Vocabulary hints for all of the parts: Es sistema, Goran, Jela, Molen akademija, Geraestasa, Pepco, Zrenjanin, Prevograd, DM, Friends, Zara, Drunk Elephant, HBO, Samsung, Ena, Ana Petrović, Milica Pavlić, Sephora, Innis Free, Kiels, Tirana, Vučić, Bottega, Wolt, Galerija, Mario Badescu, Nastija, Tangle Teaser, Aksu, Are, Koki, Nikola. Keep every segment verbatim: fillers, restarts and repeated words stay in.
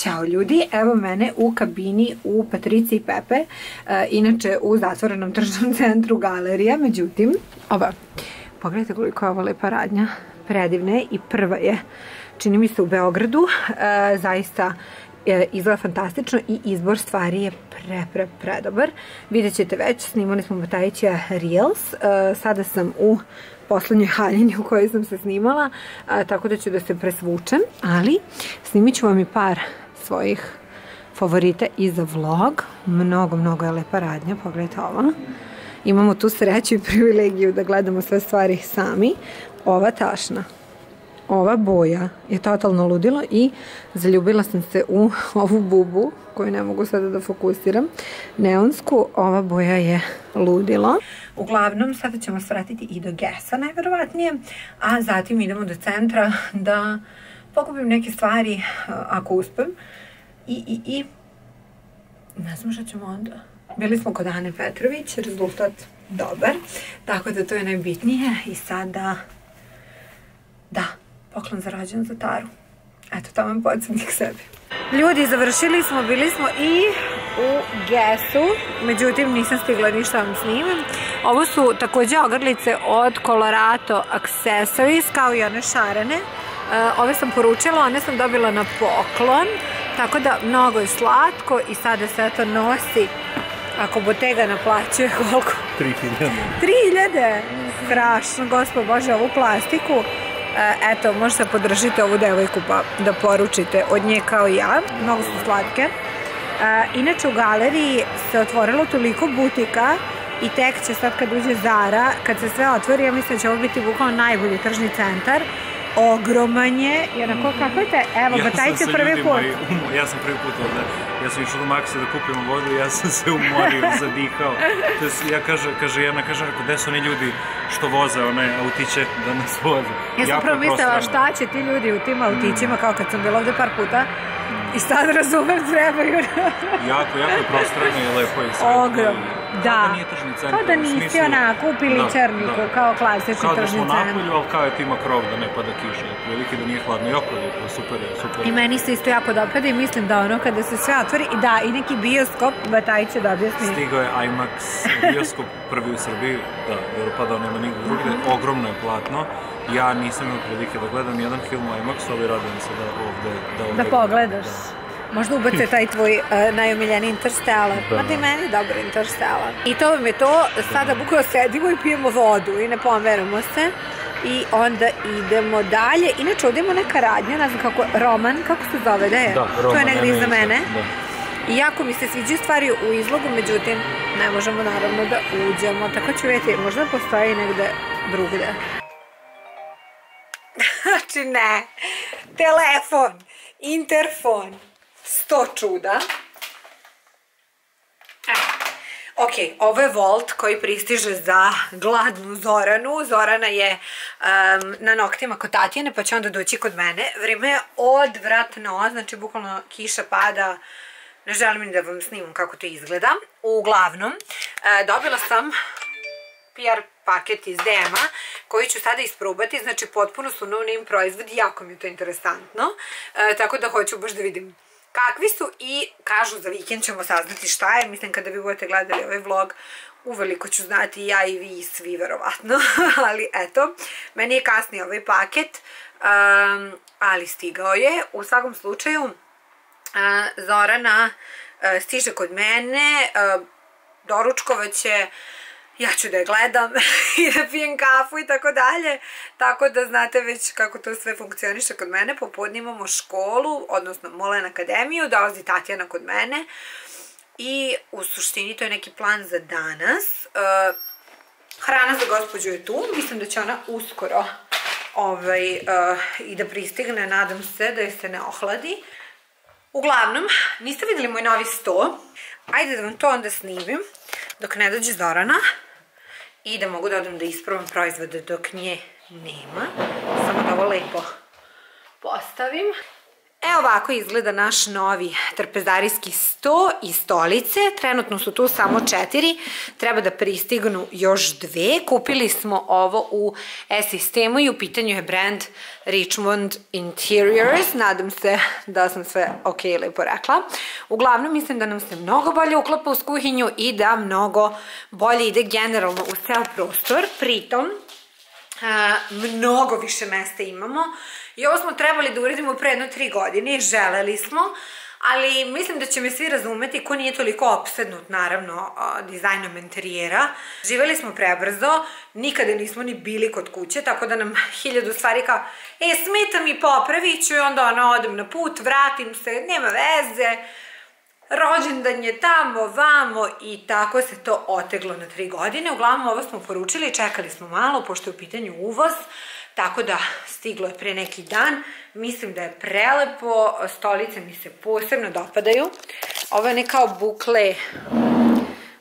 Ćao ljudi, evo mene u kabini u Patrice i Pepe, inače u zatvorenom tržnom centru Galerija, međutim, ova, pogledajte koliko je ova lepa radnja, predivna je i prva je, čini mi se u Beogradu, zaista izgleda fantastično i izbor stvari je pre, pre, predobar. Vidjet ćete već, snimali smo Batajića Reels, sada sam u poslednjoj haljini u kojoj sam se snimala, tako da ću da se presvučem, ali snimit ću vam i par svojih favorita i za vlog. Mnogo, mnogo je lepa radnja, pogledajte ovo. Imamo tu sreću i privilegiju da gledamo sve stvari sami. Ova tašna, ova boja je totalno ludilo i zaljubila sam se u ovu bubu koju ne mogu sada da fokusiram, neonsku, ova boja je ludilo. Uglavnom, sada ćemo svratiti i do Gesa najverovatnije, a zatim idemo do centra da pokupim neke stvari ako uspem i, i, i ne znam što ćemo onda. Bili smo kod Ane Petrović, rezultat dobar, tako da to je najbitnije i sada da, poklon zarađen za Taru. Eto, tamo je podsjetnik sebi. Ljudi, završili smo, bili smo i u Gesu, međutim nisam stigla ništa vam snimam. Ovo su takođe ogrlice od Colorato Accessories, kao i one šarene. Ove sam poručila, one sam dobila na poklon, tako da mnogo je slatko i sada se to nosi. Ako Bottega naplaćuje koliko? tri hiljade. tri hiljade? Strašno, gospod Bože, ovu plastiku. Eto, možete podržiti ovu devojku pa da poručite od nje kao ja, mnogo su slatke. Inače u Galeriji se otvorilo toliko butika i tek će sad kad uđe Zara, kad se sve otvori, ja mislim da će ovo biti bukvalno najbolji tržni centar. Ogroman je, jednako kako je te, evo, Batajića prvi put. Ja sam prvi put ovde, ja sam išao do Maksa da kupim vodu i ja sam se umorio, zadihao. Ja kaže, jedna kaže, gde su oni ljudi što voze one autiće da nas voze? Ja sam prvo mislila šta će ti ljudi u tim autićima, kao kad sam bila ovde par puta, i sad razumem trebaju. Jako, jako je prostrano i lepo je sve. Ogromno, da. Kao da nisi onako u piličarniku, kao klasični tržni centar. Kao da smo napolju, ali kao je tima krov da ne pada kiša. Veliki da nije hladno, jako lijepo, super je, super je. I meni se isto jako dopada i mislim da ono kada se sve otvori, i da, i neki bioskop, Batajić će da objasni. Stigao je IMAX, bioskop prvi u Srbiji, da, jer upadao nema nigde drugi, ogromno je platno. Ja nisam imao prilike da gledam jedan film u IMAX-u, ali radim se da ovde... Da pogledaš. Možda ubace taj tvoj najomiljeniji Interstellar. Mada i meni je dobro Interstellar. I to vam je to. Sada bukvalno sedimo i pijemo vodu i ne pomeramo se. I onda idemo dalje. Inače, ovde ima neka radnja, ne znam kako, Roman, kako se zove da je? Da, Roman. To je negdje iza mene. I jako mi se sviđaju stvari u izlogu, međutim, ne možemo naravno da uđemo. Tako ću vidjeti, možda postoji negde drugde. Znači ne, telefon, interfon, sto čuda. Ok, ovo je Volt koji pristiže za gladnu Zoranu. Zorana je na noktima kod Tatjane pa će onda doći kod mene. Vreme je odvratno, znači bukvalno kiša pada. Ne želim ni da vam snimam kako to izgleda. Uglavnom, dobila sam P R paket iz D M a koji ću sada isprobati, znači potpuno su no-name proizvodi, jako mi je to interesantno, tako da hoću baš da vidim kakvi su i kažu za vikend ćemo saznati šta je, mislim kada vi budete gledali ovaj vlog uveliko ću znati ja i vi i svi verovatno, ali eto, meni je kasnije ovaj paket, ali stigao je, u svakom slučaju Zorana stiže kod mene, doručkovaće. Ja ću da je gledam i da pijem kafu i tako dalje, tako da znate već kako to sve funkcioniše kod mene. Popodne imamo školu, odnosno Molen akademiju, dolazi Tatjana kod mene i u suštini to je neki plan za danas. Hrana za gospođu je tu, mislim da će ona uskoro i da pristigne, nadam se da je se ne ohladi. Uglavnom, niste videli moj novi sto, ajde da vam to onda snimim dok ne dođe Zorana i da mogu da odem da isprobam proizvode dok nje nema, samo da ovo lepo postavim E ovako izgleda naš novi trpezarijski sto i stolice. Trenutno su tu samo četiri, treba da pristignu još dve. Kupili smo ovo u e-sistemu i u pitanju je brand Richmond Interiors. Nadam se da sam sve ok lepo rekla. Uglavnom mislim da nam se mnogo bolje uklapa uz kuhinju i da mnogo bolje ide generalno u ceo prostor. Pritom mnogo više mesta imamo i ovo smo trebali da uradimo pre jedno tri godine, želeli smo, ali mislim da će me svi razumeti ko nije toliko opsednut naravno dizajnom interijera. Živeli smo prebrzo, nikada nismo ni bili kod kuće, tako da nam hiljadu stvari kao e smeta mi, popravit ću, i onda ono odem na put, vratim se, nema veze, rođendan je tamo, vamo, i tako se to oteglo na tri godine. Uglavnom ovo smo poručili, čekali smo malo pošto je u pitanju uvoz, tako da stiglo je pre neki dan. Mislim da je prelepo, stolice mi se posebno dopadaju. Ovo je nekao bukle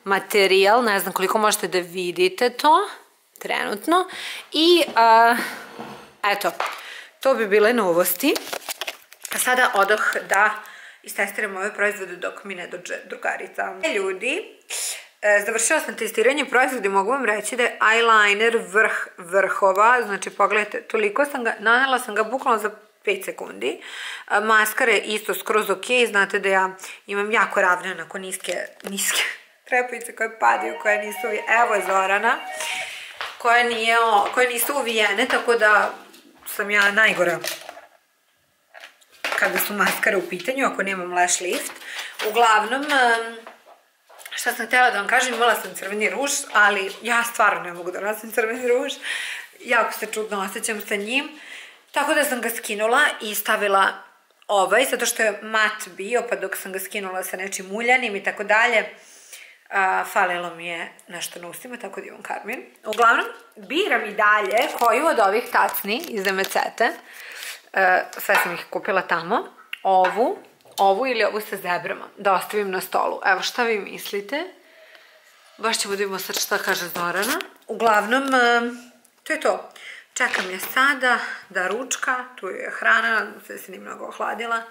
materijal, ne znam koliko možete da vidite to trenutno. I eto, to bi bile novosti. A sada odoh da istestiram ove proizvode dok mi ne dođe drugarica. Ljudi, završila sam testiranje proizvode i mogu vam reći da je eyeliner vrh vrhova. Znači pogledajte, toliko sam ga, nanela sam ga bukvalno za pet sekundi. Maskara je isto skroz ok, znate da ja imam jako ravne onako niske, niske trepavice koje padaju, koje nisu, evo je Zorana, koje, nije, koje nisu uvijene, tako da sam ja najgora kada su maskare u pitanju, ako nemam lash lift. Uglavnom, šta sam htjela da vam kažem, imala sam crveni ruž, ali ja stvarno ne mogu da nosim crveni ruž. Jako se čudno osjećam sa njim. Tako da sam ga skinula i stavila ovaj, zato što je mat bio, pa dok sam ga skinula sa nečim muljanim i tako dalje, falilo mi je nešto na ustima, tako da imam karmin. Uglavnom, biram i dalje koju od ovih tacni iz D M A. Sve sam ih kupila tamo. Ovu, ovu ili ovu sa zebrama. Da ostavim na stolu. Evo šta vi mislite? Baš ćemo da vidimo sad šta kaže Zorana. Uglavnom, to je to. Čekam je sada da ručka. Tu je hrana, sve se ni mnogo ohladila.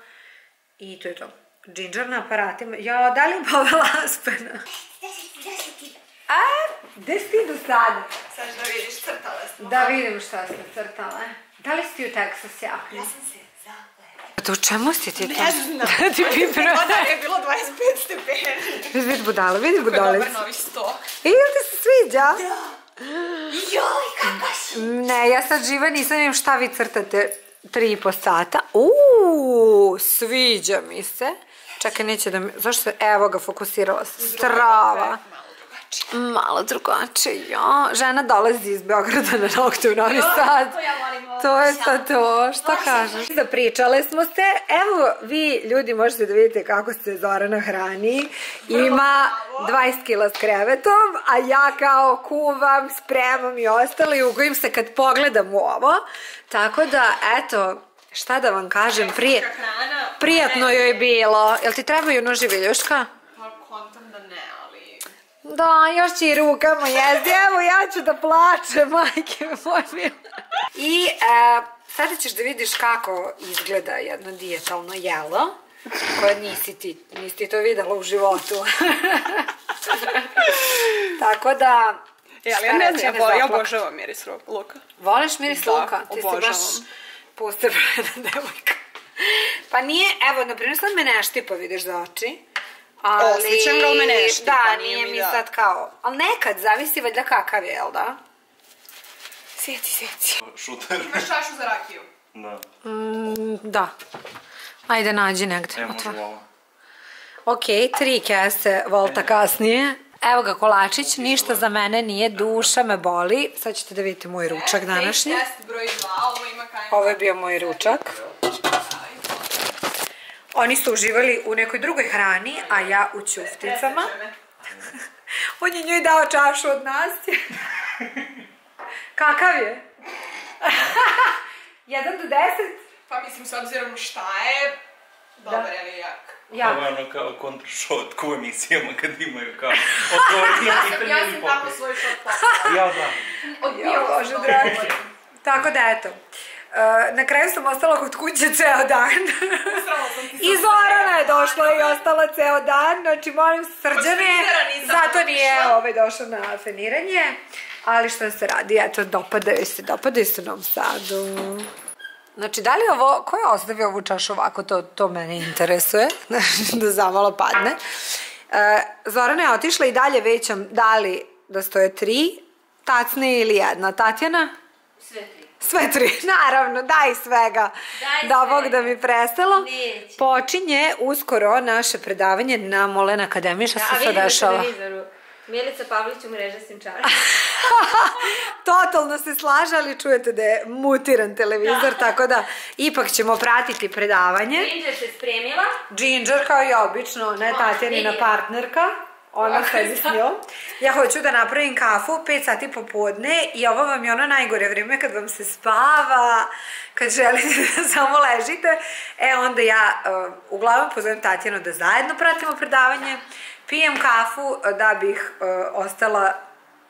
I to je to. Džinđer na aparatima. Ja, da li je povela aspena? A, gde si ti do sada? Sad da vidiš, crtala smo. Da vidim šta sam crtala. Da li si ti u Teksas jakni? Ja sam se zagledala. To u čemu si ti to? Ne znam. Ti pipira. Odar je bilo dvadeset pet stepeni. Vidi budala, vidi budalica. Kako je dobar novi stok. I jel ti se sviđa? Da. Joj, kako si? Ne, ja sad živa nisam vidim šta vi crtate tri i po sata. Uuu, sviđa mi se. Čekaj, neće da mi... Zašto se... Evo ga, fokusirala se. Strava. Malo drugačije, jo. Žena dolazi iz Beograda na nokte u Novi Sad. To je sad to. Šta kažeš? Zapričale smo se. Evo, vi ljudi možete da vidite kako se Zorana hrani. Ima dvadeset kila s krevetom, a ja kao kuvam, spremam i ostalo i ugojim se kad pogledam u ovo. Tako da, eto, šta da vam kažem, prijatno joj je bilo. Jel ti trebaju nož i viljuška? Kontam da ne. Da, još će i rukama jezdi, evo ja ću da plačem, majke moj mil. I sada ćeš da vidiš kako izgleda jedno dijetalno jelo, koje nisi ti to videla u životu. Tako da... Ja ne znam, ja obožavam miris luka. Voliš miris luka? Da, obožavam. Ti si baš posebna devojka. Pa nije, evo, naprimjer sad me neštipa, vidiš za oči. Osjećam ga u me nešto. Da, nije mi sad kao... Ali nekad, zavisi valjda kakav je, jel da? Sjeci, sjeci. Šuter. Imaš čašu za rakiju? Da. Da. Ajde, nađi negde. Evo, možda ovo. Ok, tri kese volta kasnije. Evo ga kolačić, ništa za mene nije, duša me boli. Sad ćete da vidite moj ručak današnji. Ovo je bio moj ručak. Oni su uživali u nekoj drugoj hrani, a ja u ćufticama. On je njoj dao čašu od Nastije. Kakav je? jedan do deset? Pa mislim, s obzirom šta je, dobar je li jak. Ovo je ono kao kontrašotku u emisijama kad imaju kao... Ja sam tako svoj šot popala. Ja znam. Odbio, Bože dragi. Tako da, eto. Na kraju sam ostala kod kuće ceo dan. I Zorana je došla i ostala ceo dan. Znači, molim Srđane, zato nije došla na feniranje. Ali što se radi, eto, dopadaju se, dopadaju se u Novom Sadu. Znači, da li ovo, ko je ostavio ovu čašu ovako, to mene interesuje, da zamalo padne. Zorana je otišla i dalje većam, da li da stoje tri tacne ili jedna. Tatjana? Sve tri. Sve tri, naravno, daj svega, da Bog da mi prestalo. Počinje uskoro naše predavanje na Molen akademiji, što se sad dešava. Da, vidim na televizoru. Milica Pavlić u mreže simčara. Totalno se slaže, ali čujete da je mutiran televizor, tako da ipak ćemo pratiti predavanje. Džinđer se spremila. Džinđer, kao i obično, ne Tatjanina partnerka. Ona sebi s njom. Ja hoću da napravim kafu pet sati popodne i ovo vam je ono najgore vrijeme kad vam se spava, kad želite da samo ležite. E onda ja uglavnom pozovem Tatjanu da zajedno pratimo predavanje. Pijem kafu da bih ostala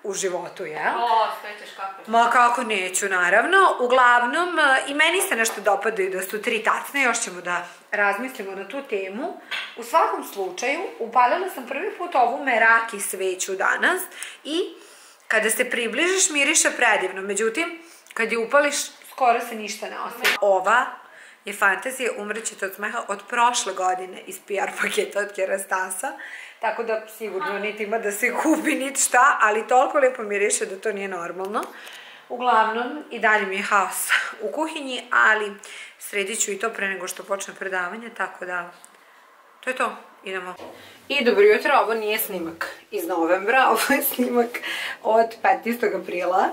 u životu, jel? O, stojićeš kako? Ma kako neću, naravno. Uglavnom, i meni se nešto dopadaju da su tri tacne, još ćemo da razmislimo na tu temu. U svakom slučaju, upalila sam prvi put ovu meraki sveću danas i kada se približiš miriše predivno, međutim, kad je upališ, skoro se ništa ne ostaje. Ova je fantazija umrećete od smeha od prošle godine iz P R paketa od Geraestasa. Tako da sigurno niti ima da se kupi niti šta, ali toliko lijepo miriše da to nije normalno. Uglavnom, i dalje mi je haos u kuhinji, ali sredit ću i to pre nego što počne predavanje, tako da to je to, idemo. I dobro jutro, ovo nije snimak iz novembra, ovo je snimak od petnaestog aprila.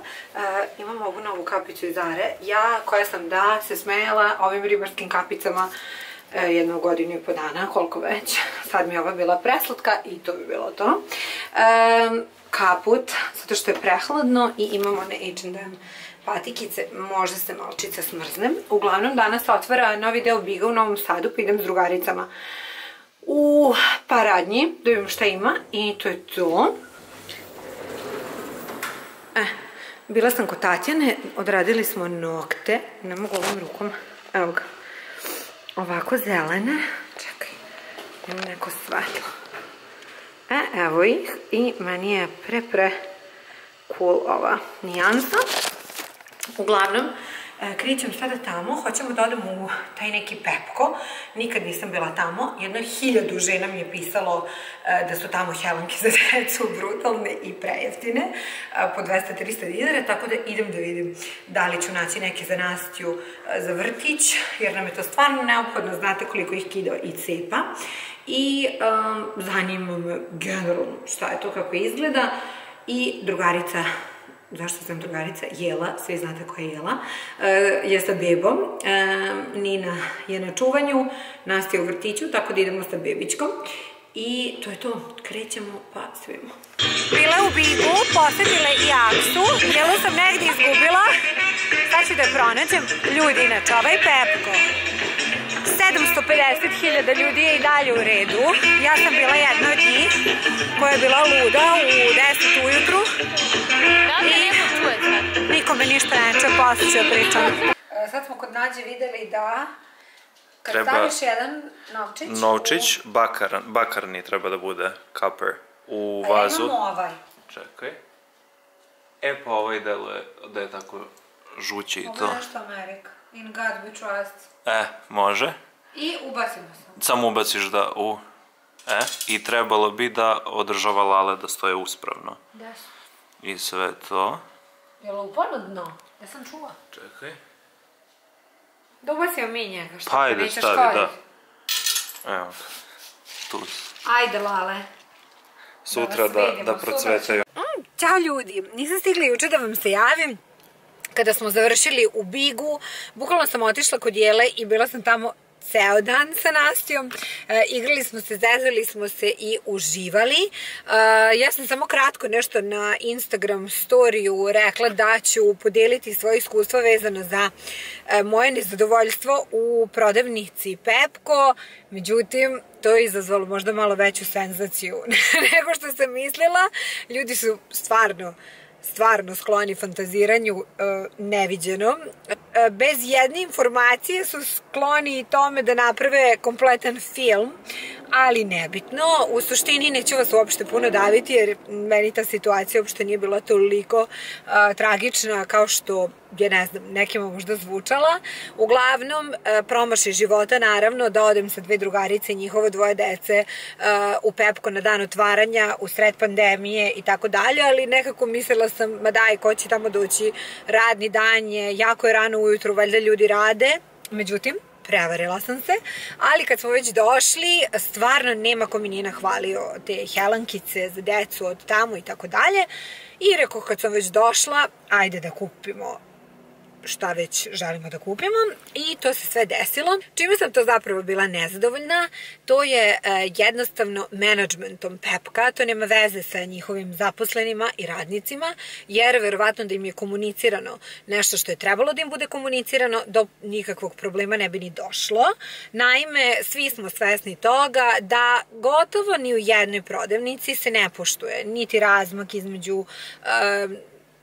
Imam ovu novu kapicu iz Are, ja koja sam da se smejala ovim ribarskim kapicama jednu godinu i po dana, koliko već. Sad mi je ova bila preslatka i to bi bilo to. Kaput, zato što je prehladno i imamo one ha end em patikice, može se malčica smrznem. Uglavnom danas otvara novi deo Biga u Novom Sadu, pa idem s drugaricama u paradnji, da vidim šta ima i to je to. Bila sam kod Tatjane, odradili smo nokte, ne mogu ovom rukom, evo ga. Ovako zelene, čekaj, imam neko svetlo. E, evo ih i meni je pre pre cool ova nijansa. Uglavnom, krećem sada tamo, hoćemo da odem u taj neki Pepco, nikad nisam bila tamo, jedno hiljadu žena mi je pisalo da su tamo helanke za decu brutalne i prejeftine, po dvesta do trista dinara, tako da idem da vidim da li ću naći neke za Nastiju za vrtić, jer nam je to stvarno neophodno, znate koliko ih kida i cepa, i zanima me generalno šta je to, kako izgleda, i drugarica, zašto sam drugarica, Jela, svi znate koja je Jela, je sa bebom, Nina je na čuvanju, Nastija u vrtiću, tako da idemo sa bebičkom i to je to, krećemo pa svima. Bila u Biku, posetila i Aksu, Jelu sam negdje izgubila, sad ću da je pronađem, ljudi inače, ovaj Pepco. sedamsto pedeset hiljada ljudi je i dalje u redu, ja sam bila jedna od njih koja je bila luda u deset ujutru. Da li je neko čujete? Nikome ništa neče, poslije ću joj pričam. Sad smo kod Nađe videli da kad staviš jedan novčić... Novčić, bakarni treba da bude, copper, u vazu. Ali imamo ovaj. Čekaj. E pa ovaj deluje da je tako žući i to. Ovo je nešto Amerika. In God we trust. E, može. I ubacimo sam. Samo ubaciš da u... E, i trebalo bi da održava lale da stoje uspravno. Da su. I sve to. Je li uporno dno? Ja sam čula. Čekaj. Da ubacimo mi njega, što mi nećeš koriti. Pa ajde, stavi, da. Evo. Tu. Ajde, lale. Sutra da procvetaju. Ćao ljudi, nisam stigla juče da vam se javim. Kada smo završili u Bigu, bukvalno sam otišla kod Jele i bila sam tamo ceo dan sa Nastijom. Igrali smo se, zezali smo se i uživali. Ja sam samo kratko nešto na Instagram storiju rekla da ću podeliti svoje iskustva vezano za moje nezadovoljstvo u prodavnici Pepco. Međutim, to je izazvalo možda malo veću senzaciju nego što sam mislila. Ljudi su stvarno stvarno skloni fantaziranju neviđenom. bez jedne informacije su skloni tome da naprave kompletan film, ali nebitno. U suštini neću vas uopšte puno daviti jer meni ta situacija uopšte nije bila toliko tragična kao što je, ne znam, nekima možda zvučala. Uglavnom, promašaj života, naravno, da odem sa dve drugarice i njihova dvoje dece u Pepco na dan otvaranja, u sred pandemije i tako dalje, ali nekako mislila sam, ma daj, ko će tamo doći, radni dan je, jako je rano ujutru, valjda ljudi rade. Međutim, prevarila sam se, ali kad smo već došli, stvarno nema ko mi nije nahvalio te helankice za decu od tamo i tako dalje. I rekao, kad sam već došla, ajde da kupimo šta već želimo da kupimo, i to se sve desilo. Čime sam to zapravo bila nezadovoljna, to je jednostavno menadžmentom Pepca. To nema veze sa njihovim zaposlenima i radnicima, jer verovatno da im je komunicirano nešto što je trebalo da im bude komunicirano, do nikakvog problema ne bi ni došlo. Naime, svi smo svesni toga da gotovo ni u jednoj prodavnici se ne poštuje niti razmak između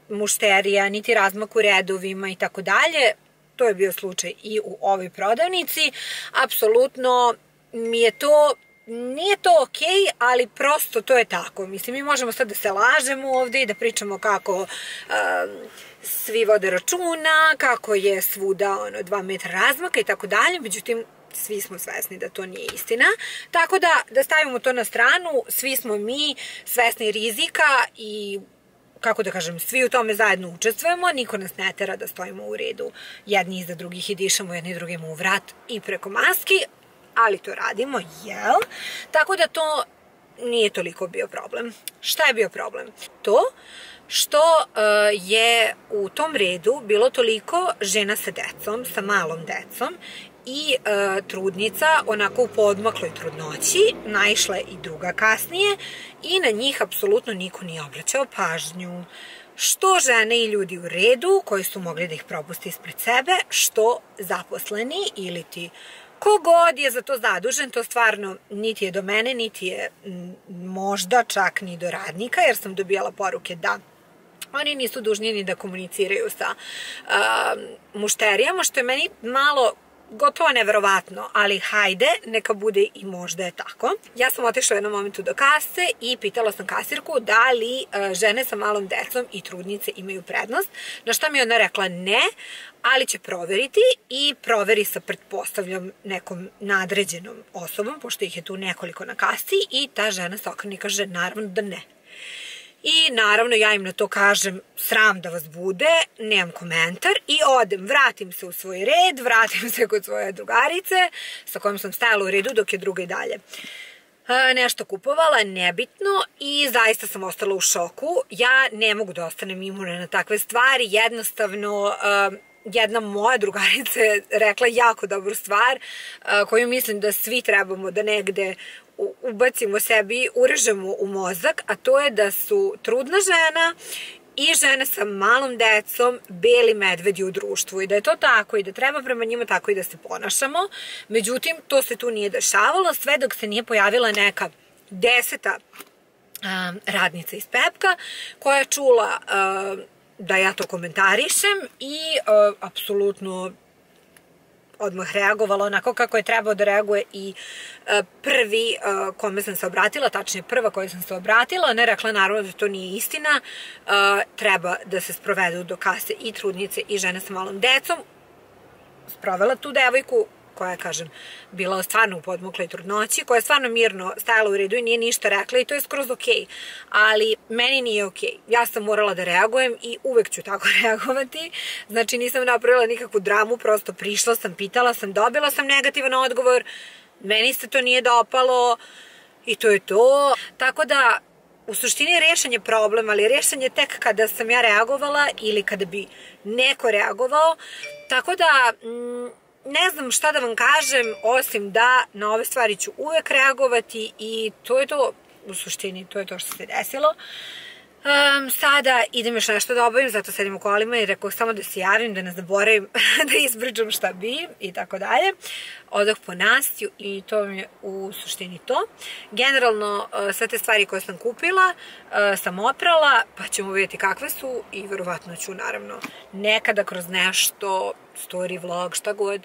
mušterija, niti razmak u redovima i tako dalje. To je bio slučaj i u ovoj prodavnici. Apsolutno mi je to, nije to okej, ali prosto to je tako. Mislim, mi možemo sad da se lažemo ovde i da pričamo kako svi vode računa, kako je svuda dva metra razmaka i tako dalje, međutim, svi smo svesni da to nije istina. Tako da, da stavimo to na stranu, svi smo mi svesni rizika i, kako da kažem, svi u tome zajedno učestvujemo, niko nas ne tera da stojimo u redu jedni iza drugih i dišemo jedni drugima u vrat i preko maski, ali to radimo, jel? Tako da to nije toliko bio problem. Šta je bio problem? To što je u tom redu bilo toliko žena sa decom, sa malom decom, i trudnica, onako u podmakloj trudnoći, naišla je i druga kasnije, i na njih apsolutno niko nije obraćao pažnju. Što žene i ljudi u redu, koji su mogli da ih propuste ispred sebe, što zaposleni ili ti kogod je za to zadužen, to stvarno niti je do mene, niti je možda čak ni do radnika, jer sam dobijala poruke da oni nisu dužni ni da komuniciraju sa mušterijama, što je meni malo gotovo neverovatno, ali hajde, neka bude i možda je tako. Ja sam otišla u jednom momentu do kase i pitala sam kasirku da li žene sa malom decom i trudnice imaju prednost, na što mi je ona rekla ne, ali će proveriti, i proveri sa, pretpostavljam, nekom nadređenom osobom, pošto ih je tu nekoliko na kasi, i ta žena se okrene i kaže naravno da ne. I naravno ja im na to kažem, sram da vas bude, nemam komentar, i odem, vratim se u svoj red, vratim se kod svoje drugarice sa kojom sam stajala u redu dok je druga i dalje nešto kupovala, nebitno, i zaista sam ostala u šoku. Ja ne mogu da ostanem imuna na takve stvari, jednostavno. Jedna moja drugarica je rekla jako dobru stvar koju mislim da svi trebamo da negde ubacimo sebi, urežemo u mozak, a to je da su trudna žena i žene sa malom decom beli medvedi u društvu, i da je to tako i da treba prema njima tako i da se ponašamo. Međutim, to se tu nije dešavalo, sve dok se nije pojavila neka deseta radnica iz Pepca koja je čula da ja to komentarišem i apsolutno odmah reagovala onako kako je trebao da reaguje i prvi kome sam se obratila, tačnije prva koja sam se obratila. Ona je rekla naravno da to nije istina, treba da se sprovedu do kase i trudnice i žene sa malom decom. Sprovela tu devojku koja je, kažem, bila stvarno u podmokloj trudnoći, koja je stvarno mirno stajala u redu i nije ništa rekla, i to je skroz okej. Ali meni nije okej. Ja sam morala da reagujem i uvek ću tako reagovati. Znači, nisam napravila nikakvu dramu, prosto prišla sam, pitala sam, dobila sam negativan odgovor, meni se to nije dopalo i to je to. Tako da, u suštini je rešenje problem, ali rešenje tek kada sam ja reagovala ili kada bi neko reagovao. Tako da, ne znam šta da vam kažem, osim da na ove stvari ću uvek reagovati, i to je to, u suštini, to je to što se desilo. Sada idem još nešto da obavim, zato sedim u kolima i rekao samo da se javim, da ne zaboravim, da izbriđam šta bi i tako dalje. Odoh po Nastiju i to vam je u suštini to. Generalno sve te stvari koje sam kupila sam oprala, pa ćemo vidjeti kakve su i verovatno ću naravno nekada kroz nešto, story, vlog, šta god,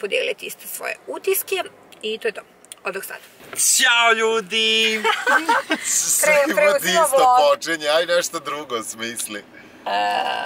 podijeliti isto svoje utiske i to je to. Odok sad. Ćao ljudi! Preuzimo vlog. Počinje, aj nešto drugo smisli.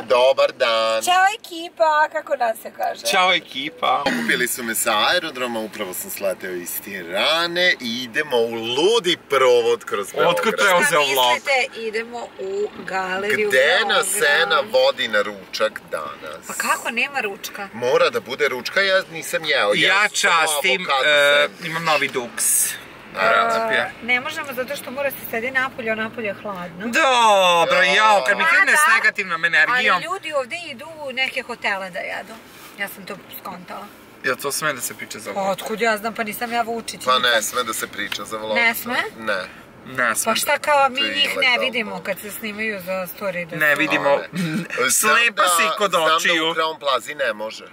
Dobar dan. Ćao ekipa, kako nam se kaže? Ćao ekipa. Okupili su me sa aerodroma, upravo sam sleteo iz Tirane i idemo u ludi provod kroz Prevograd. Otkud preuzeo vlog? Šta mislite, idemo u galeriju. Gde nas Ena vodi na ručak danas? Pa kako nema ručka? Mora da bude ručka, ja nisam jeo. Ja častim, imam novi duks. Ne možemo zato što mora se sedi napolje, a napolje je hladno. Dobro, jao, kad mi krene s negativnom energijom. Ali ljudi ovde idu u neke hotele da jedu. Ja sam to skontala. Jel to sme da se priča za vlog? Otkud ja znam, pa nisam ja Vučić. Pa ne sme da se priča za vlog. Ne sme? Ne. Pa šta kao mi njih ne vidimo kad se snimaju za story? Ne vidimo. Slepa si kod očiju. Znam da u Crown Plaza ne može.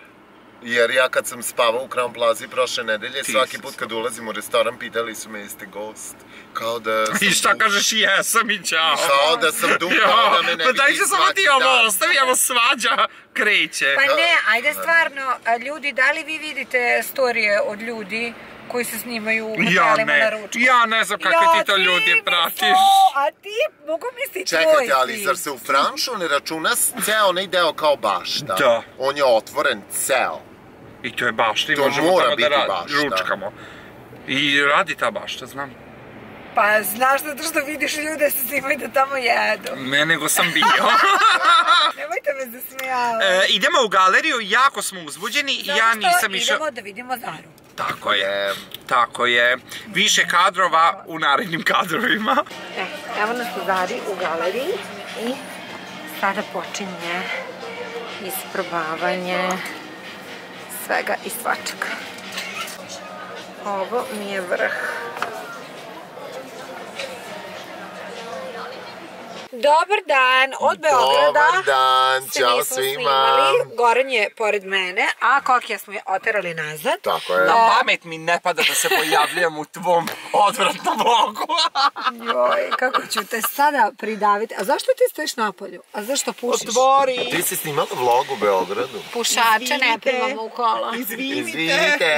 Jer ja kad sam spavao u Crown Plaza prošle nedelje, svaki put kad ulazim u restoran pitali su me jeste gost. Kao da sam... I šta kažeš i jesam i ćao. Kao da sam dupao da me ne vidim svaki dan. Pa daj se samo ti ovo ostavi, evo svađa kreće. Pa ne, ajde stvarno, ljudi, da li vi vidite storije od ljudi koji se snimaju u hotelima na ručku? Ja ne znam kakve ti to ljudi pratiš. A ti, mogu misli tvoj ti. Čekajte, ali zar se u Franšu ne računa ceo onaj deo kao bašta? Da. On je otvoren ceo. I to je bašta i možemo tamo da ručkamo. I radi ta bašta, znam. Pa znaš zato što vidiš ljude se snimaju da tamo jedu. Ne, nego sam bio. Nemojte me zasmijavati. Idemo u galeriju, jako smo uzbuđeni. Zato što idemo da vidimo Zaru. Tako je, tako je. Više kadrova u narednim kadrovima. Evo nas u Zari u galeriji i sada počinje isprobavanje svega i svačega. Ovo mi je vrh. Dobar dan, od Beograda. Dobar dan, čao svima. Goran je pored mene, a Kokija smo je oterali nazad. Tako je. Na pamet mi ne pada da se pojavljam u tvom odvratnom blogu. Joj, kako ću te sada pridaviti. A zašto ti stojiš na polju? A zašto pušiš? Otvori. Ti si snimala vlog u Beogradu. Pušače ne primamo u kola. Izvinite.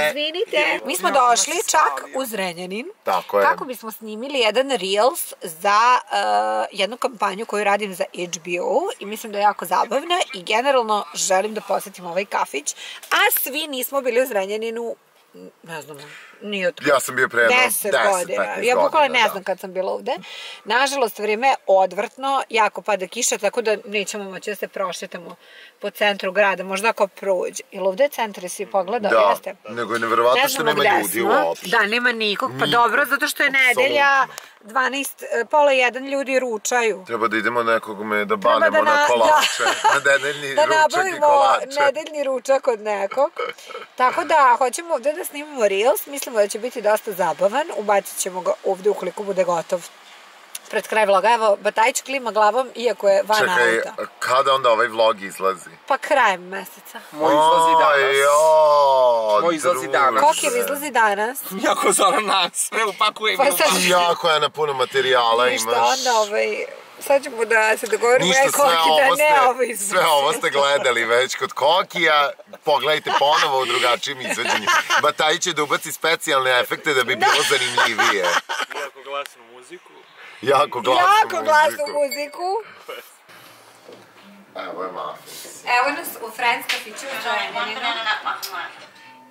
Izvinite. Mi smo došli čak u Zrenjanin. Tako je. Kako bismo snimili jedan reels za jednu kampanju koju radim za H B O i mislim da je jako zabavna i generalno želim da posetim ovaj kafić, a svi nismo bili u Zrenjaninu, ne znam, nije to. Ja sam bio pre deset godina. Ja bukvalno ne znam kad sam bila ovde. Nažalost, vreme je odvrtno, jako pada kiša, tako da nećemo moći da se prošetamo po centru grada, možda ako prođe. Ili ovde je centar, si pogledao? Da, nego je nevjerovatno što nema ljudi uopšte. Da, nema nikog, pa dobro, zato što je nedelja, pola jedan ljudi ručaju. Treba da idemo nekog me da banemo na kolače, na nedeljni ručak i kolače. Da nabavimo nedeljni ručak od nekog. Tako da, hoćemo ovde da snimamo reels, mislimo da će biti dosta zabavan, ubacit ćemo ga ovde ukoliko bude gotov. Pred kraj vloga, evo, Batajić klima glavom, iako je van auta. Čekaj, kada onda ovaj vlog izlazi? Pa krajem meseca. Moj izlazi danas. Moj izlazi danas. Kokijev izlazi danas. Jako Zorana, sve upakuje. Jako je na puno materijala imaš. Ništa onda, ovaj... Sad ćemo da se dogovorimo ja i Koki da ne ovo izvrši. Sve ovo ste gledali već kod Kokija, pogledajte ponovo u drugačijim izveđenju. Batajić će da ubaci specijalne efekte da bi bilo zanimljivije. Jako glasnu muziku. Jako glasnu muziku. Evo je Mates. Evo nas u Friends kafiću u Zrenjaninu.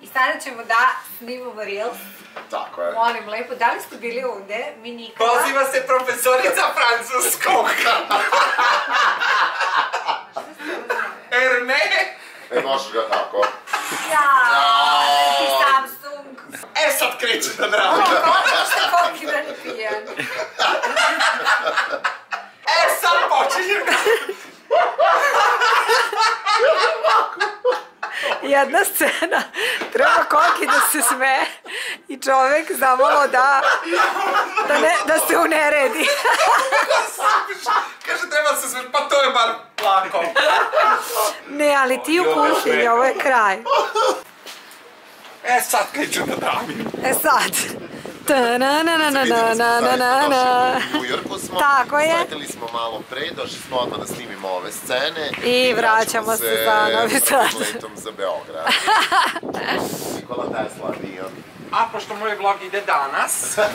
I sada ćemo da snimamo reels. Tako je. Molim lepo, da li ste bili ovde? Mi Nikola... Poziva se profesorica francuskog. Er ne? Ne možeš ga tako. Jaaa, ti Samsung. E sad kreće na dramu. Kako što je pokidan pijen? E sad počinjem. Jedna scena, treba Koki da se sme i čovek zamalo da se uneredi. Kad kaže treba da se smiješ, pa to je bar plako. Ne, ali ti u kuhinji, ovo je kraj. E sad kreću da davim. E sad. U Njujorku smo, sletili smo malo pre, došli smo odmah da snimimo ove scene i vraćamo se letom za Beograd. Nikola, daj sladion. A pošto moj vlog ide danas, e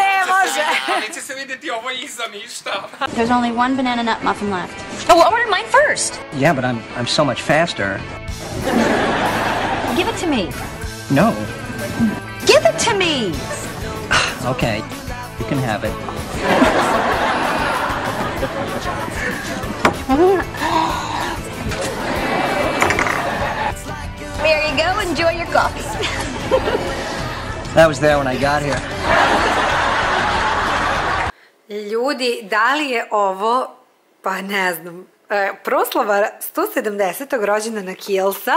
ne može! Neće se vidjeti ovo iza ništa. There's only one banana nut muffin left. Oh, I ordered mine first! Yeah, but I'm, I'm so much faster. Give it to me. No. Give it to me! Okay, you can have it. There you go, enjoy your coffee. That was there when I got here. Ljudi, da li je ovo, pa ne znam, proslava sto sedamdesetog rođendana Kielsa,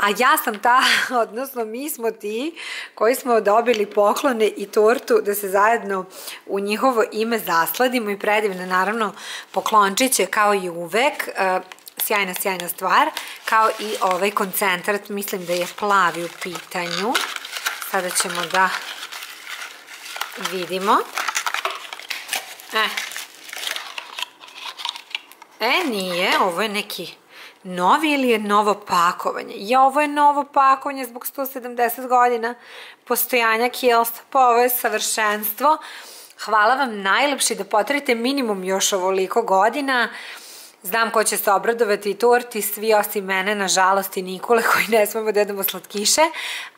a ja sam ta, odnosno mi smo ti koji smo dobili poklone i tortu da se zajedno u njihovo ime zasladimo i predivne naravno poklončiće kao i uvek, sjajna sjajna stvar, kao i ovaj koncentrat, mislim da je plavi u pitanju, sada ćemo da vidimo. E, E, nije, ovo je neki novi ili je novo pakovanje? Ja, ovo je novo pakovanje zbog sto sedamdeset godina postojanja Kielsa, pa ovo je savršenstvo. Hvala vam najlepši da potrajite minimum još ovoliko godina. Znam ko će se obradovati i torti, svi osim mene, nažalost, i Nikole koji ne smemo da jedemo slatkiše,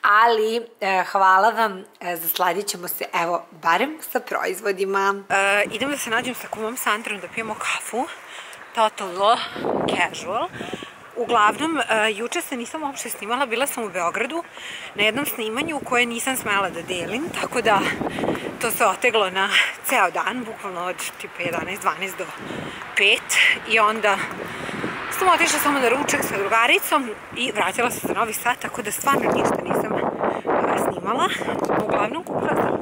ali hvala vam, zasladit ćemo se, evo, barem sa proizvodima. Idem da se nađem sa kumom Sandrom da pijemo kafu. Totalno casual. Uglavnom, juče se nisam uopšte snimala, bila sam u Beogradu na jednom snimanju koje nisam smela da delim, tako da to se oteglo na ceo dan, bukvalno od tipa jedanaest dvanaest do pet i onda sam otišla samo na ručak sa drugaricom i vratila se za Novi Sad, tako da stvarno ništa nisam snimala. Uglavnom, kupila sam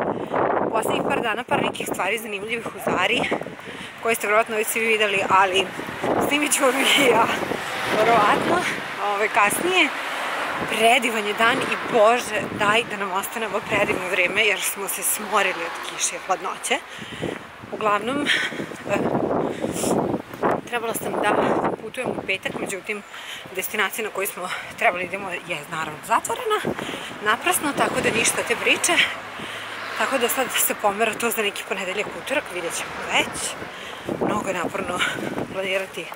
u poslednjih par dana par nekih stvari zanimljivih u Zari, koje ste verovatno ovdje svi videli, ali snimit ću vam i ja verovatno kasnije. Predivan je dan i Bože daj da nam ostane ovo predivno vreme jer smo se smorili od kiše i hladnoće. Uglavnom, trebala sam da putujem u petak, međutim destinacija na koju smo trebali idemo je naravno zatvorena, naprasno, tako da ništa te priče. Tako da sad se pomera to za neki ponedeljak utorak, vidjet ćemo već. Mnogo je naporno planirati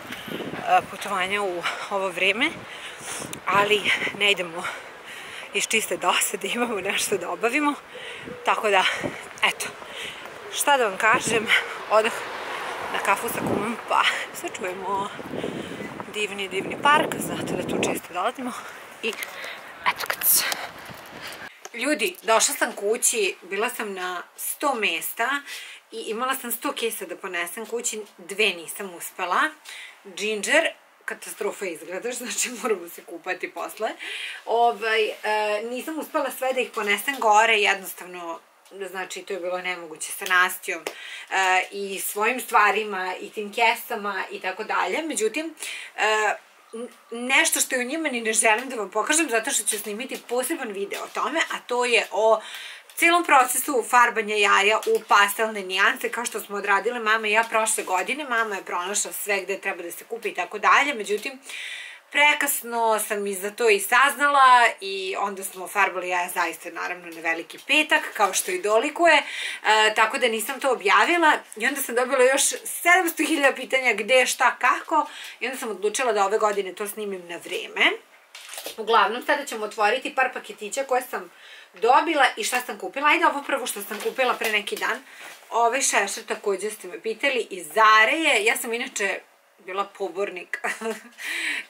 putovanja u ovo vreme, ali ne idemo iz čiste dosade, imamo nešto da obavimo. Tako da, eto, šta da vam kažem, odah na kafu sa kumom, pa se čujemo. Divni, divni park, znate da tu često dolazimo i eto kad. Ljudi, došla sam kući, bila sam na sto mesta i imala sam sto kesa da ponesem kući, dve nisam uspela. Džinđer, katastrofa izgledaš, znači moramo se kupati posle. Nisam uspela sve da ih ponesem gore, jednostavno, znači to je bilo nemoguće sa Nastijom i svojim stvarima i tim kesama i tako dalje, međutim... nešto što je u njima ni ne želim da vam pokažem zato što ću snimiti poseban video o tome, a to je o cijelom procesu farbanja jaja u pastelne nijanse kao što smo odradile mama i ja prošle godine. Mama je pronašla sve gde treba da se kupi i tako dalje, međutim prekasno sam i za to i saznala i onda smo farbali jaja zaista naravno na Veliki petak kao što i dolikuje, tako da nisam to objavila i onda sam dobila još sedamsto hiljada pitanja gde, šta, kako i onda sam odlučila da ove godine to snimim na vreme. Uglavnom sada ćemo otvoriti par paketića koje sam dobila i šta sam kupila. Ajde, ovo prvo što sam kupila pre neki dan, ovaj šešer također ste me pitali i Zare je, ja sam inače bila pobornik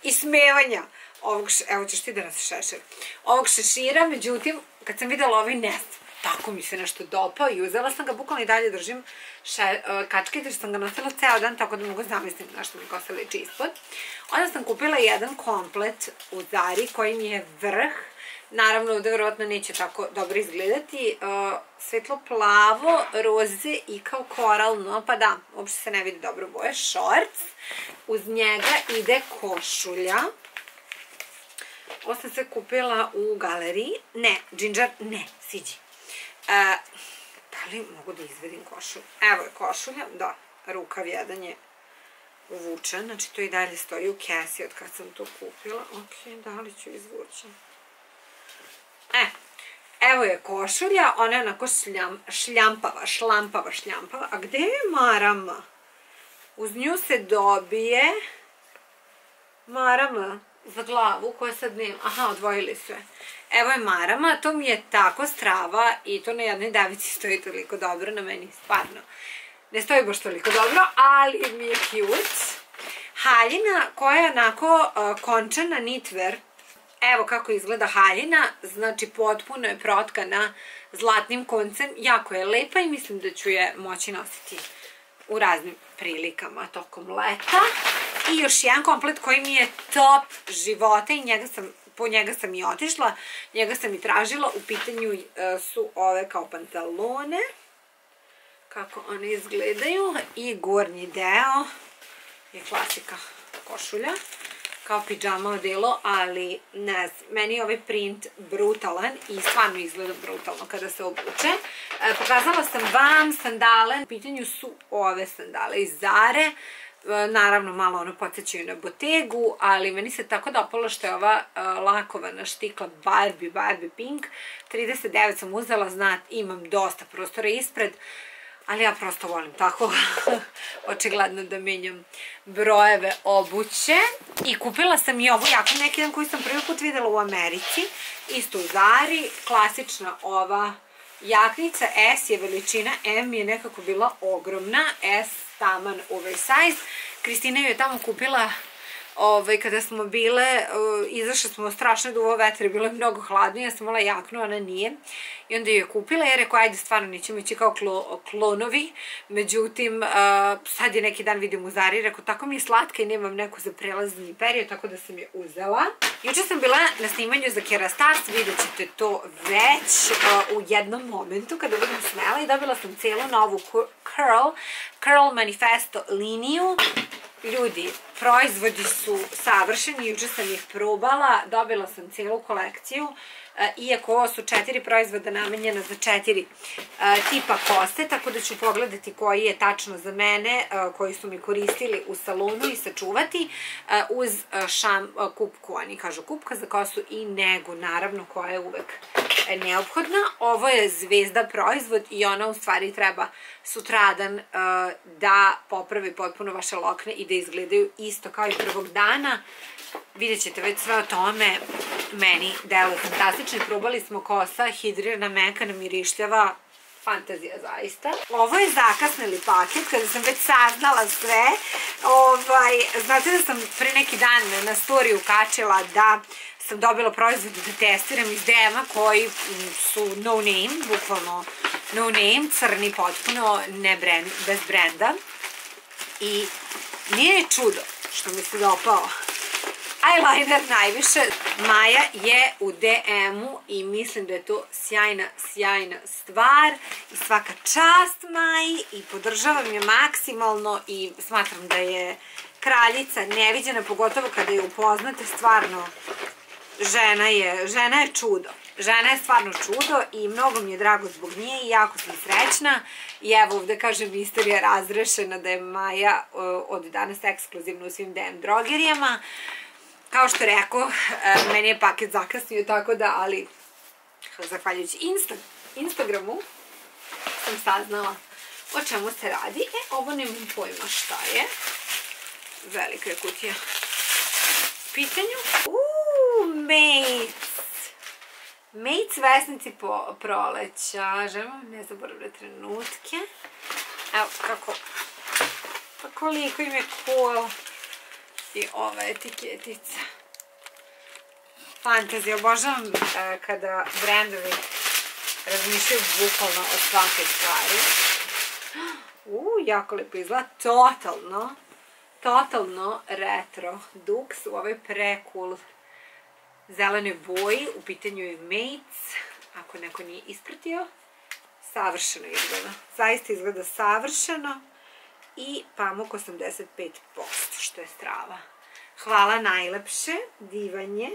i smevanja ovog, evo ćeš ti da nas šešir, ovog šešira, međutim, kad sam videla ovaj nes, tako mi se nešto dopao i uzela sam ga, bukvalno i dalje držim kačkice, jer sam ga nosila ceo dan, tako da mogu zamisliti na što mi kosa leči ispod. Onda sam kupila jedan komplet u Zari koji mi je vrh. Naravno, ovdje vjerojatno neće tako dobro izgledati. Svetlo plavo, roze i kao koralno, pa da, uopšte se ne vidi dobro boje. Šorts, uz njega ide košulja. Ovo sam se kupila u galeriji. Ne, Ginger, ne, siđi. Da li mogu da izvedim košulju? Evo je košulja, da, rukav jedan je uvučen, znači to i dalje stoji u kesi od kad sam to kupila. Ok, da li ću izvući? E, evo je košulja, ona je onako šljampava, šlampava, šljampava. A gde je marama? Uz nju se dobije marama za glavu koja sad nema. Aha, odvojili su je. Evo je marama, to mi je tako strava i to na jednoj davici stoji toliko dobro, na meni stvarno ne stoji baš toliko dobro, ali mi je cute. Haljina koja je onako končana knitwear. Evo kako izgleda haljina, znači potpuno je protkana zlatnim koncem, jako je lepa i mislim da ću je moći nositi u raznim prilikama tokom leta. I još jedan komplet koji mi je top života i po njega sam i otišla, njega sam i tražila. U pitanju su ove kao pantalone, kako one izgledaju, i gornji deo je klasika košulja, kao pijama odelo, ali ne znam, meni je ovaj print brutalan i stvarno izgleda brutalno kada se obuče. Pokazala sam vam sandale, u pitanju su ove sandale iz Zare, naravno malo ono podsjećaju na Botegu, ali meni se tako dopalo što je ova lakovana štikla Barbie, Barbie Pink, trideset devet sam uzela, znat, imam dosta prostora ispred, ali ja prosto volim tako, očigledno da menjam brojeve obuće. I kupila sam i ovu jaku neki dan koju sam prvi put videla u Americi, isto u Zari, klasična ova jaknica, S je veličina, M je nekako bila ogromna, S taman oversize. Kristina ju je tamo kupila kada smo bile, izašle smo strašno duvo vetre, bilo je mnogo hladno, ja sam imala jaknu, ona nije. I onda ju je kupila i rekao, ajde stvarno nećemo ići kao klonovi, međutim sad je neki dan vidim u Zari, rekao tako mi je slatka i nemam neku za prelazni period, tako da sam je uzela. Juče sam bila na snimanju za Geraestasa, vidjet ćete to već u jednom momentu kada budem smela, i dobila sam celu novu Curl, Curl Manifesto liniju. Ljudi, proizvodi su savršeni, juče sam ih probala, dobila sam celu kolekciju, iako ovo su četiri proizvoda namenjena za četiri tipa kose, tako da ću pogledati koji je tačno za mene, koji su mi koristili u salonu i sačuvati, uz šam kupku, oni kažu kupka za kosu, i negu, naravno, koja je uvek neophodna. Ovo je zvezda proizvod i ona u stvari treba sutradan da popravi potpuno vaše lokne i da izgledaju isto kao i prvog dana. Vidjet ćete već sve o tome, meni deluje fantastično. Probali smo kosa, hidrirana, mekana, mirišljava, fantazija zaista. Ovo je zakasneli paket, kada sam već saznala sve. Znate da sam pre neki dan na storiju ukačila da sam dobila proizvod da testiram iz D M a koji su no name, bukvalno no name, crni potpuno, bez brenda. I nije čudo što mi se dopao eyeliner najviše. Maja je u D M u i mislim da je to sjajna, sjajna stvar i svaka čast Maji, i podržavam je maksimalno i smatram da je kraljica neviđena, pogotovo kada je upoznate, stvarno žena je, žena je čudo. Žena je stvarno čudo i mnogo mi je drago zbog nje i jako sam srećna. I evo ovde kažem, istorija razrešena, da je Maja od danas ekskluzivna u svim D M drogerijama. Kao što rekao, meni je paket zakasnio, tako da, ali zahvaljujući Instagramu sam saznala o čemu se radi. E, ovo nemam pojma šta je. Velika je kutija u pitanju. Uuu, Mates. Mates, vesnici proleća. Želim vam nezaboravne trenutke. Evo kako, pa koliko im je cool. I ova etiketica. Fantazija, obožavam kada brendovi razmišljaju bukvalno o svake stvari. Uuu, jako lijepo izgleda, totalno, totalno retro duks u ovoj pre-cool zelenoj boji, u pitanju je Mates, ako neko nije ispratio. Savršeno izgleda, zaista izgleda savršeno i pamuk osamdeset pet posto, što je strava. Hvala najlepše, divan je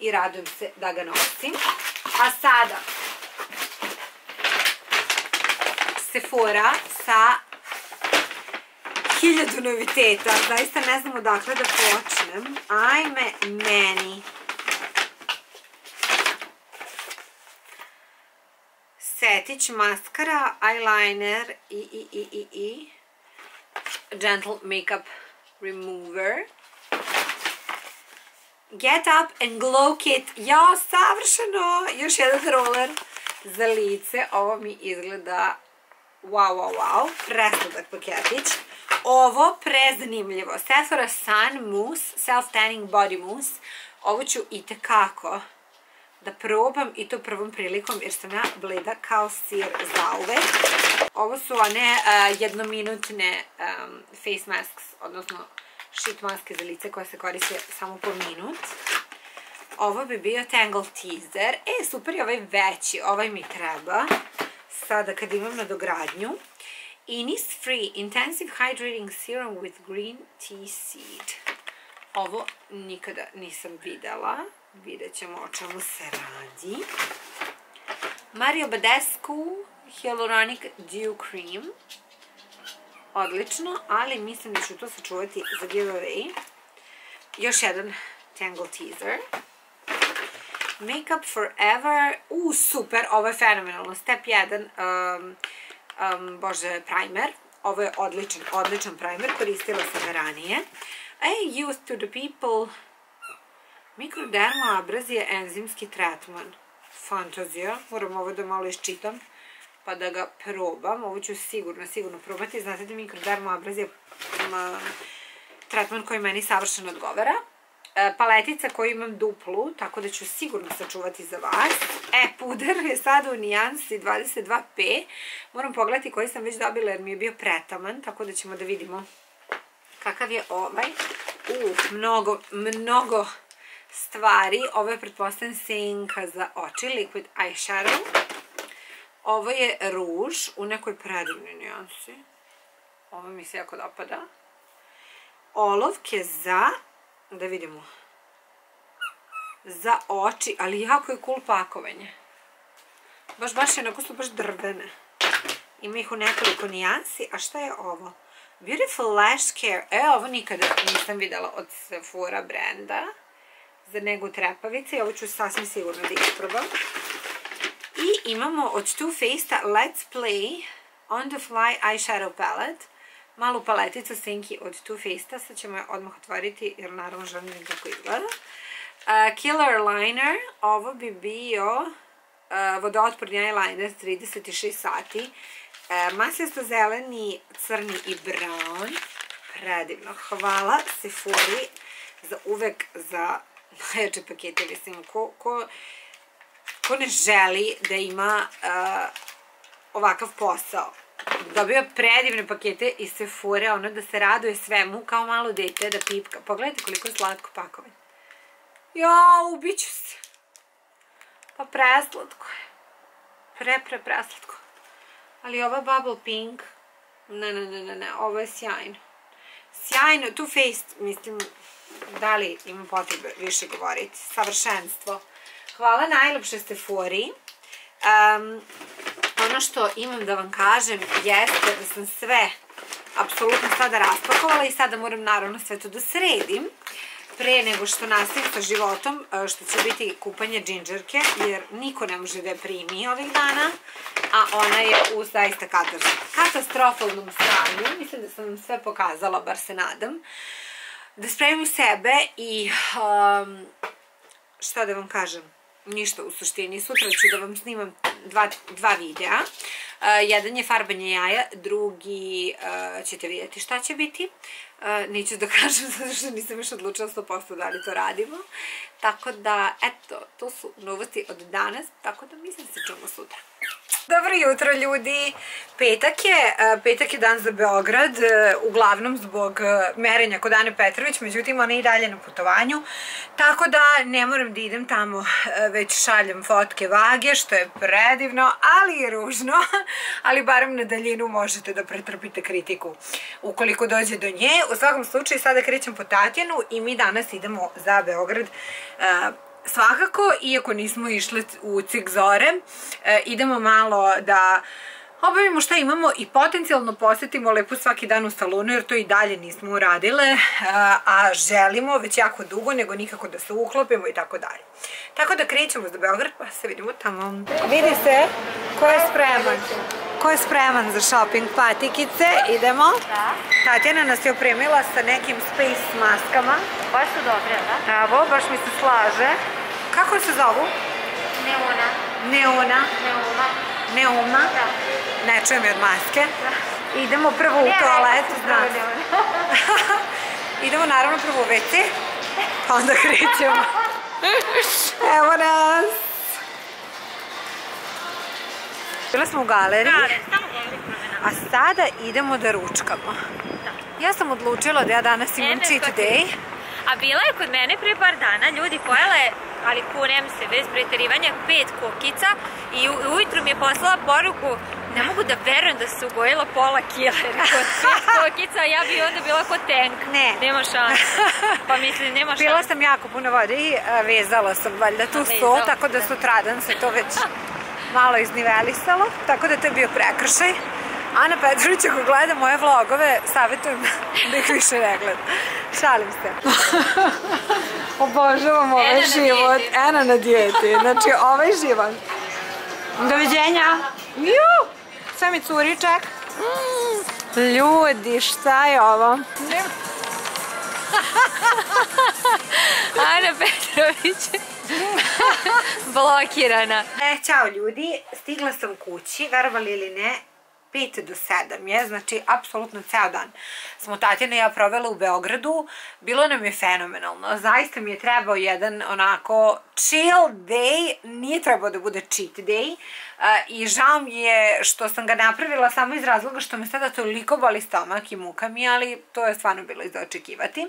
i radujem se da ga nosim. A sada Sephora sa hiljadu noviteta, zaista ne znam odakle da počnem. Ajme meni. Setić, maskara, eyeliner i, i, i, i, i, gentle makeup remover. Get up and glow kit. Jao, savršeno! Još jedan roller za lice. Ovo mi izgleda wow, wow, wow. Presladak paketić. Ovo prezanimljivo. Sephora Sun Mousse, Self-Tanning Body Mousse. Ovo ću itekako da probam i to prvom prilikom jer sam ja bleda kao sir zauvek. Ovo su one uh, jednominutne um, face masks, odnosno sheet maske za lice koje se koriste samo po minut. Ovo bi bio Tangle Teaser. E, super je ovaj veći, ovaj mi treba. Sada kad imam na dogradnju. Innis Free Intensive Hydrating Serum with Green Tea Seed. Ovo nikada nisam videla. Vidjet ćemo o čemu se radi. Mario Badescu Hyaluronic Dew Cream. Odlično, ali mislim da ću to sačuvati za giveaway. Još jedan Tangle Teaser. Makeup Forever. Uuu, super, ovo je fenomenalno. Step jedan, bože, primer. Ovo je odličan, odličan primer. Koristila sam ga ranije. I used to the people... Mikrodermoabraz je enzimski tretman. Fantazija. Moram ovo da malo iščitam pa da ga probam. Ovo ću sigurno, sigurno probati. Znate da mikrodermoabraz je tretman koji meni savršeno odgovara. Paletica koju imam duplu, tako da ću sigurno sačuvati za vas. E, puder je sada u nijansi dvadeset dva pe. Moram pogledati koji sam već dobila jer mi je bio pretaman, tako da ćemo da vidimo kakav je ovaj. Uuu, mnogo, mnogo stvari. Ovo je pretpostavljen senka za oči, liquid eyeshadow. Ovo je ruž u nekoj predivnoj nijansi. Ovo mi se jako dopada. Olovke za, da vidimo, za oči, ali jako je cool pakovanje. Baš, baš je onako su baš drvene. Ima ih u nekoliko nijansi. A šta je ovo? Beautiful Lash Care. E, ovo nikada nisam videla od Sephora brenda. Za negu trepavice i ovo ću sasvim sigurno da isprobam. I imamo od Too Faced Let's Play On The Fly Eyeshadow Palette. Malu paleticu senki od Too Faced-a. Sad ćemo je odmah otvoriti jer naravno želim da kako izgleda. Killer Liner. Ovo bi bio vodootporni eyeliner trideset šest sati. Masljasto zeleni, crni i brown. Predivno. Hvala Sephori za uvek za najjače pakete, mislim, ko ne želi da ima ovakav posao. Dobio predivne pakete iz Sephora, ono da se raduje svemu, kao malo dete da pipka. Pogledajte koliko je slatko pakovanje. Jau, ubiću se. Pa preslatko je. Pre, pre, preslatko. Ali ova Bubble Pink, ne, ne, ne, ne, ne, ovo je sjajno. Sjajno, Too Faced, mislim... Da li imam potrebe više govoriti? Savršenstvo. Hvala najlepše Sephori. Ono što imam da vam kažem jeste da sam sve apsolutno sada raspakovala i sada moram naravno sve to da sredim pre nego što nastavim sa životom, što će biti kupanje džinđerke jer niko ne može da je primi ovih dana, a ona je u zaista katastrofalnom stanju. Mislim da sam vam sve pokazala, bar se nadam. Da spremim sebe i šta da vam kažem, ništa u suštini. Sutra ću da vam snimam dva, dva videa. Uh, jedan je farbanje jaja, drugi uh, ćete vidjeti šta će biti. Uh, neću da kažem zato što nisam još odlučila sto posto da li to radimo. Tako da, eto, to su novosti od danas, tako da mislim se čujemo sutra. Dobro jutro ljudi, petak je, petak je dan za Beograd, uglavnom zbog merenja kod Ane Petrović, međutim ona je i dalje na putovanju, tako da ne moram da idem tamo, već šaljem fotke vage, što je predivno, ali i ružno, ali barem na daljinu možete da pretrpite kritiku ukoliko dođe do nje. U svakom slučaju sada krećem po Tatjanu i mi danas idemo za Beograd. Svakako, iako nismo išli u cik zore, idemo malo da obavimo šta imamo i potencijalno posjetimo lepo svaki dan u salonu, jer to i dalje nismo uradile, a želimo već jako dugo, nego nikako da se uklopimo i tako dalje. Tako da krećemo za Beograd, pa se vidimo tamo. Vidi se ko je spreman. Ko je spreman za shopping patikice? Idemo. Tatjana nas je opremila sa nekim space maskama. Baš su dobre, da? Evo, baš mi se slaže. Kako se zovu? Neona. Neona? Neoma. Neoma? Da. Ne čujem je od maske. Idemo prvo u toalet. Idemo naravno prvo u ve ce. Pa onda krećemo. Evo nas. Bila smo u galeriji, a sada idemo da ručkamo. Ja sam odlučila da ja danas imam cheat day. A bila je kod mene prije par dana, ljudi, pojela je, ali kunem se bez preterivanja, pet kokica i ujutru mi je poslala poruku, ne mogu da verujem da se ugojila pola kilera kod pet kokica, ja bi onda bila kod tank. Ne. Nema šanse. Pa mislim, nema šanse. Pila sam jako puno vode i vezala sam valjda tu sto, tako da sutradan se to već malo iznivelisalo, tako da to je bio prekršaj. Ana Petrović, ako gleda moje vlogove, savjetujem da ih više ne gleda. Šalim se. Obožavam ovaj život. Ena na dijeti. Znači, ovaj život. Doviđenja. Sve mi curi, ček. Ljudi, šta je ovo? Ana Petrović. Blokirana. E, čao ljudi, stigla sam kući, verovali ili ne, pet do sedam je, znači apsolutno ceo dan smo Tatjana i ja provela u Beogradu, bilo nam je fenomenalno, zaista mi je trebao jedan onako chill day, nije trebao da bude cheat day i žao mi je što sam ga napravila samo iz razloga što me sada toliko boli stomak i muka mi, ali to je stvarno bilo i za očekivati.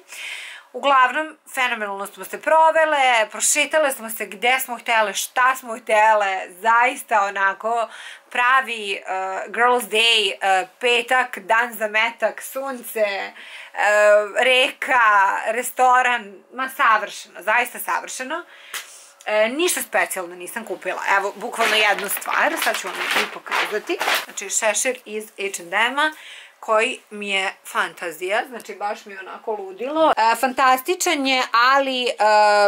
Uglavnom, fenomenalno smo se provele, prošetale smo se gde smo htjele, šta smo htjele, zaista onako pravi girls day, petak, dan za metak, sunce, reka, restoran, ma savršeno, zaista savršeno. Ništa specijalno nisam kupila, evo, bukvalno jednu stvar, sad ću vam i pokazati, znači šešir iz ha end ema. Koji mi je fantazija, znači baš mi je onako ludilo. Fantastičan je, ali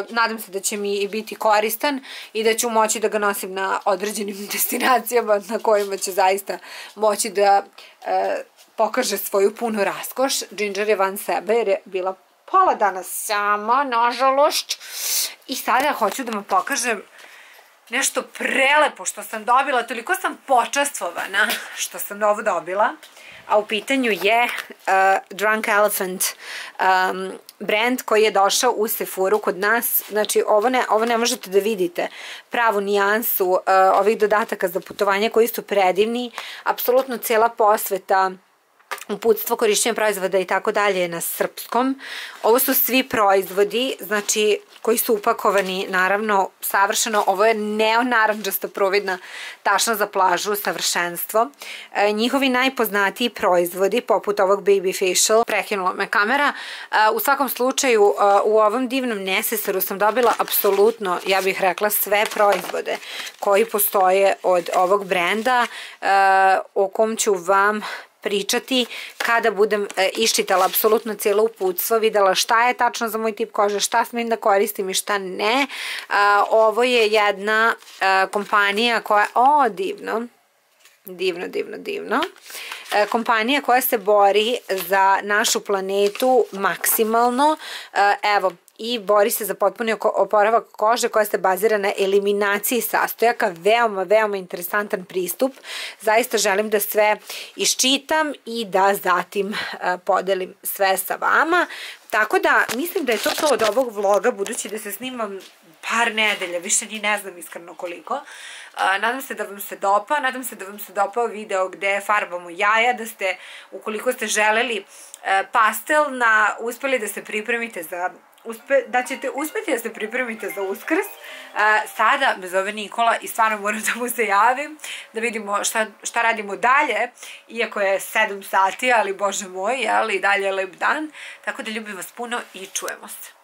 nadam se da će mi i biti koristan i da ću moći da ga nosim na određenim destinacijama na kojima će zaista moći da pokaže svoju punu raskoš. Ginger je van sebe jer je bila pola dana sama, nažalost. I sada hoću da vam pokažem nešto prelepo što sam dobila, toliko sam počastvovana što sam ovo dobila. A u pitanju je Drunk Elephant brand koji je došao u Sephoru kod nas. Znači ovo ne možete da vidite pravu nijansu ovih dodataka za putovanje koji su predivni. Apsolutno cijela posveta, uputstvo, korišćenja proizvoda i tako dalje na srpskom. Ovo su svi proizvodi, znači koji su upakovani, naravno, savršeno. Ovo je neonaranđasta providna tašna za plažu, savršenstvo. Njihovi najpoznatiji proizvodi, poput ovog Baby Facial, prekinula me kamera. U svakom slučaju, u ovom divnom nesesaru sam dobila apsolutno, ja bih rekla, sve proizvode koji postoje od ovog brenda, o kom ću vam pričati kada budem iščitala apsolutno cijelo uputstvo, videla šta je tačno za moj tip kože, šta smijem da koristim i šta ne. Ovo je jedna kompanija koja, o divno, divno, divno, divno, kompanija koja se bori za našu planetu maksimalno. Evo, i bori se za potpuni oporavak kože koja se bazira na eliminaciji sastojaka. Veoma, veoma interesantan pristup. Zaista želim da sve iščitam i da zatim podelim sve sa vama. Tako da mislim da je to to od ovog vloga, budući da se snimam par nedelja, više ni ne znam iskreno koliko. Nadam se da vam se dopao, nadam se da vam se dopao video gde farbamo jaja, da ste, ukoliko ste želeli pastel, uspeli da se pripremite za, da ćete uspeti da se pripremite za Uskrs. Sada me zove Nikola i stvarno moram da mu se javim, da vidimo šta radimo dalje, iako je sedam sati, ali bože moj, i dalje je lep dan, tako da ljubim vas puno i čujemo se.